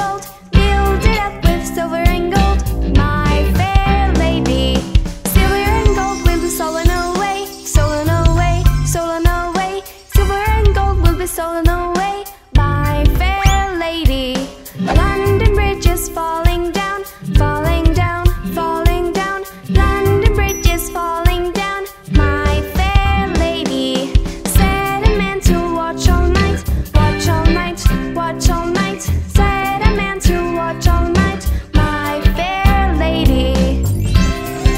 gold, build it up with silver and gold, my fair lady. Silver and gold will be stolen away, stolen away, stolen away. Silver and gold will be stolen away, my fair lady. London Bridge is falling down, falling down, falling down. London Bridge is falling down, my fair lady. Said a man to watch all night, watch all night, watch all night. Said a man to watch all night, my fair lady. Here I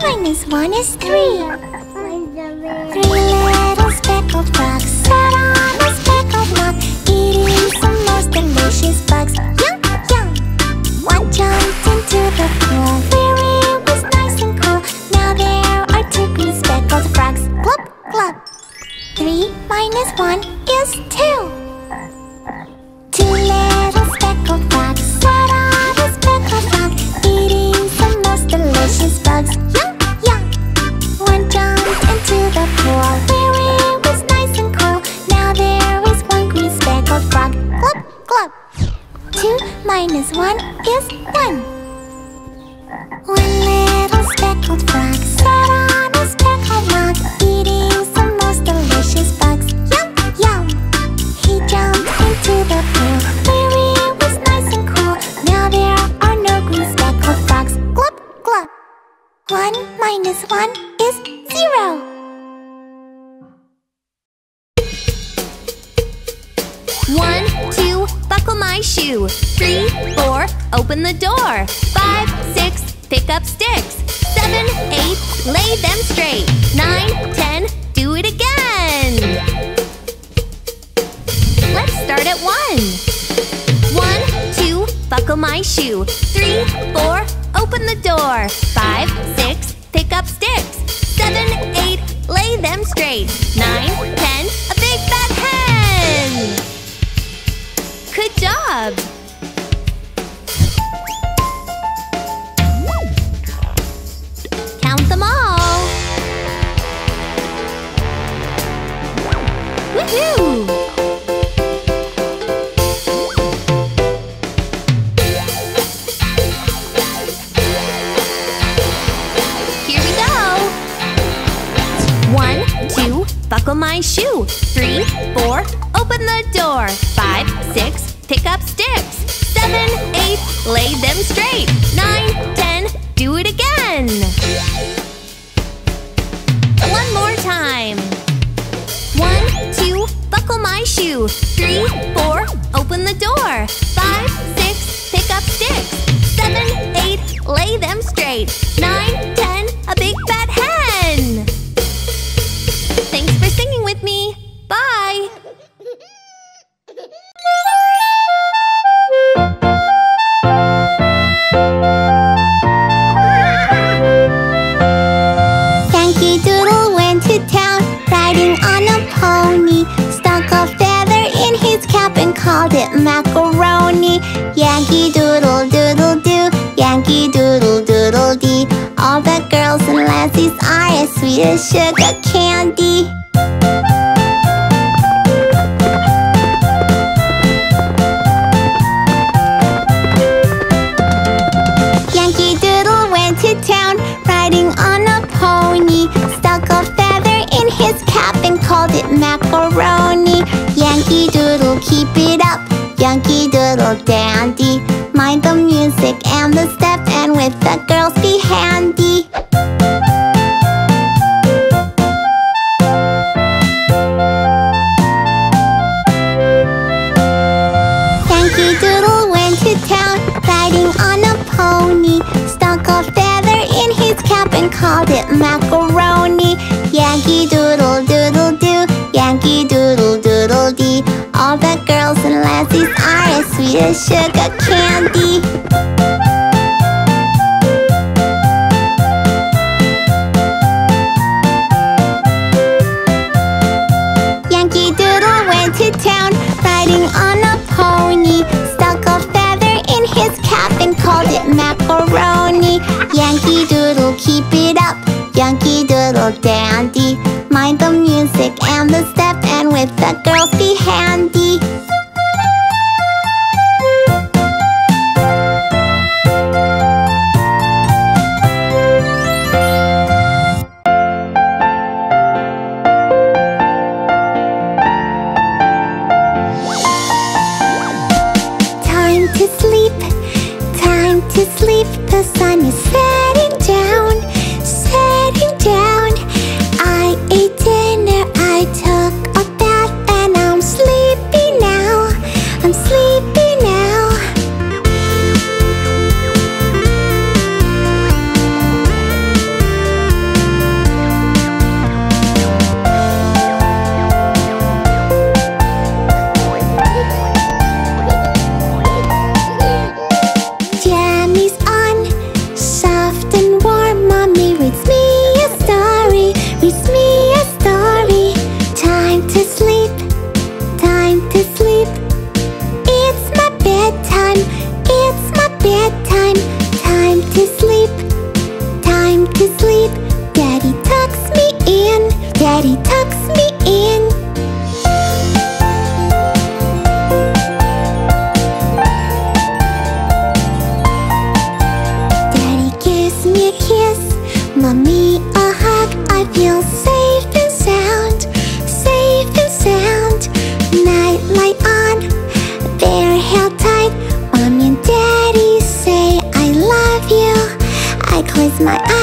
3 minus 1 is 3. 3 little speckled frogs sat on a speckled log, eating some most delicious bugs. Yum, yum! One jumped into the pool where it was nice and cool. Now there are 2 green speckled frogs. Glop, glop! 3 minus 1 is 2. 2 little speckled frogs sat on a speckled log, eating some most delicious bugs. To the pool where it was nice and cool. Now there is 1 green speckled frog. Glop, glop. 2 minus 1 is 1. 1 little speckled frog sat on a speckled log, eating some most delicious bugs. Yum, yum. He jumped into the pool where it was nice and cool. Now there are no green speckled frogs. Glop, glop. 1 minus 1 is 0. My shoe. 3, 4, open the door. 5, 6, pick up sticks. 7, 8, lay them straight. 9, 10, do it again. Let's start at 1. 1, 2, buckle my shoe. 3, 4, open the door. 5, 6, pick up sticks. 7, 8, lay them straight. 9, 10, a big fat hen. Good job! 3, 4, open the door. 5, 6, pick up sticks. 7, 8, lay them straight. 9, 10, do it again. One more time. 1, 2, buckle my shoe. 3, 4, open the door. 5, 6, pick up sticks. 7, 8, lay them straight. 9, 10, a big fat hen. Thanks for singing with me. Bye! Yankee Doodle went to town, riding on a pony. Stuck a feather in his cap and called it macaroni. Yankee Doodle Doodle Doo, Yankee Doodle Doodle Dee. All the girls and lassies are as sweet as sugar candy. Yankee Doodle went to town, riding on a pony. Stuck a feather in his cap and called it macaroni. Yankee Doodle, keep it up, Yankee Doodle dandy. Mind the music and the step, and with the girls be handy. Yankee Doodle went to town, riding on a pony. Stuck a feather in his cap and called it macaroni. Yankee Doodle Doodle Doo, Yankee Doodle Doodle Dee. All the girls and lassies are as sweet as sugar candy. Yankee Doodle went to town, riding on a pony. Stuck a feather in his cap and called it macaroni. Yankee Doodle, keep it up, Yankee Doodle dandy. Mind the music and the step, and with the girls be handy. Time to sleep, the sun is setting down, setting down. I ate dinner, I took a bath, and I'm sleepy. with my eyes.